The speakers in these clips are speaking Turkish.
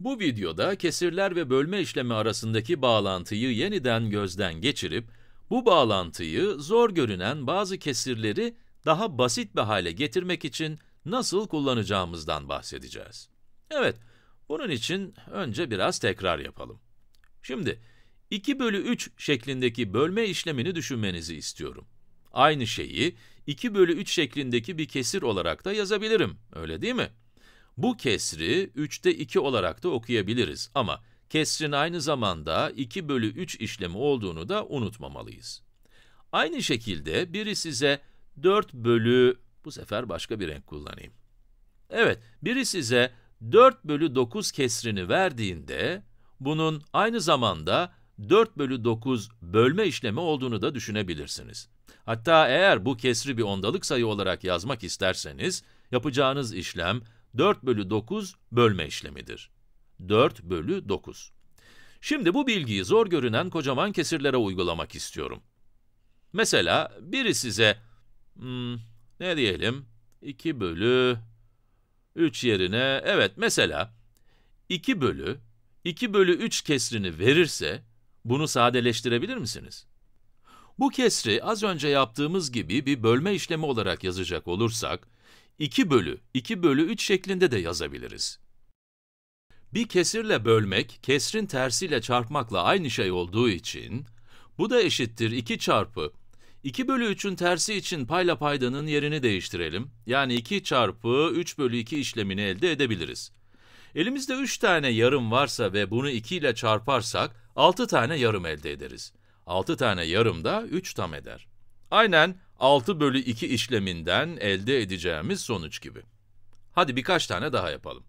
Bu videoda kesirler ve bölme işlemi arasındaki bağlantıyı yeniden gözden geçirip, bu bağlantıyı zor görünen bazı kesirleri daha basit bir hale getirmek için nasıl kullanacağımızdan bahsedeceğiz. Evet, bunun için önce biraz tekrar yapalım. Şimdi, 2/3 şeklindeki bölme işlemini düşünmenizi istiyorum. Aynı şeyi 2/3 şeklindeki bir kesir olarak da yazabilirim, öyle değil mi? Bu kesri 3/2 olarak da okuyabiliriz ama kesrin aynı zamanda 2/3 işlemi olduğunu da unutmamalıyız. Aynı şekilde biri size 4/, bu sefer başka bir renk kullanayım. Evet, biri size 4/9 kesrini verdiğinde, bunun aynı zamanda 4/9 bölme işlemi olduğunu da düşünebilirsiniz. Hatta eğer bu kesri bir ondalık sayı olarak yazmak isterseniz, yapacağınız işlem 4/9 bölme işlemidir. 4/9. Şimdi bu bilgiyi zor görünen kocaman kesirlere uygulamak istiyorum. Mesela biri size, ne diyelim, 2/3 yerine, evet mesela 2/3 kesrini verirse, bunu sadeleştirebilir misiniz? Bu kesri az önce yaptığımız gibi bir bölme işlemi olarak yazacak olursak, 2/2/3 şeklinde de yazabiliriz. Bir kesirle bölmek, kesrin tersiyle çarpmakla aynı şey olduğu için, bu da eşittir 2 çarpı, 2/3'ün tersi için payla paydanın yerini değiştirelim, yani 2 çarpı 3/2 işlemini elde edebiliriz. Elimizde 3 tane yarım varsa ve bunu 2 ile çarparsak, 6 tane yarım elde ederiz. 6 tane yarım da 3 tam eder. Aynen 6/2 işleminden elde edeceğimiz sonuç gibi. Hadi birkaç tane daha yapalım.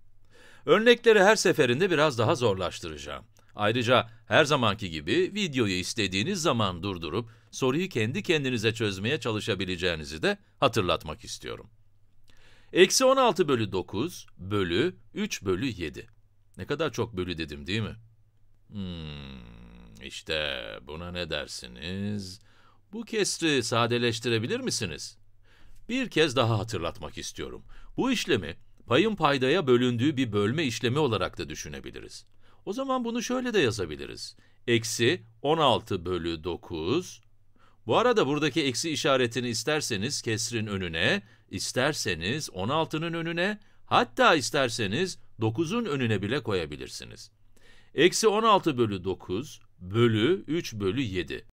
Örnekleri her seferinde biraz daha zorlaştıracağım. Ayrıca her zamanki gibi videoyu istediğiniz zaman durdurup soruyu kendi kendinize çözmeye çalışabileceğinizi de hatırlatmak istiyorum. -16/9 bölü 3/7. Ne kadar çok bölü dedim değil mi? İşte buna ne dersiniz? Bu kesri sadeleştirebilir misiniz? Bir kez daha hatırlatmak istiyorum. Bu işlemi payın paydaya bölündüğü bir bölme işlemi olarak da düşünebiliriz. O zaman bunu şöyle de yazabiliriz. -16/9. Bu arada buradaki eksi işaretini isterseniz kesrin önüne, isterseniz 16'nın önüne, hatta isterseniz 9'un önüne bile koyabilirsiniz. -16/9 bölü 3/7.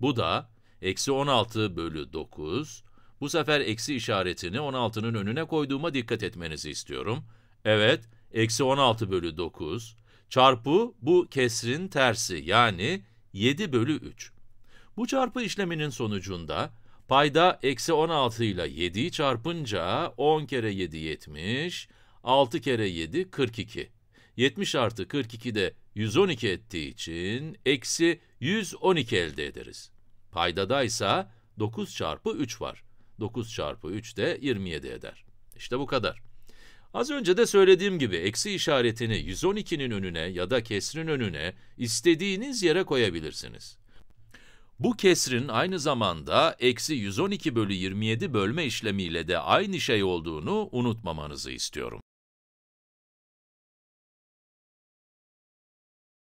Bu da -16/9, bu sefer eksi işaretini 16'nın önüne koyduğuma dikkat etmenizi istiyorum. Evet, -16/9 çarpı bu kesrin tersi yani 7/3. Bu çarpı işleminin sonucunda payda -16 ile 7'yi çarpınca 10 kere 7 70, 6 kere 7 42. 70 artı 42 de 112 ettiği için -112 elde ederiz. Paydada ise 9 çarpı 3 var. 9 çarpı 3 de 27 eder. İşte bu kadar. Az önce de söylediğim gibi eksi işaretini 112'nin önüne ya da kesrin önüne istediğiniz yere koyabilirsiniz. Bu kesrin aynı zamanda -112/27 bölme işlemiyle de aynı şey olduğunu unutmamanızı istiyorum.